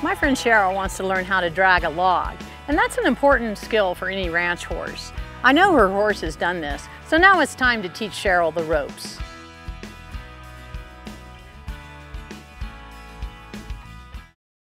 My friend Cheryl wants to learn how to drag a log, and that's an important skill for any ranch horse. I know her horse has done this, so now it's time to teach Cheryl the ropes.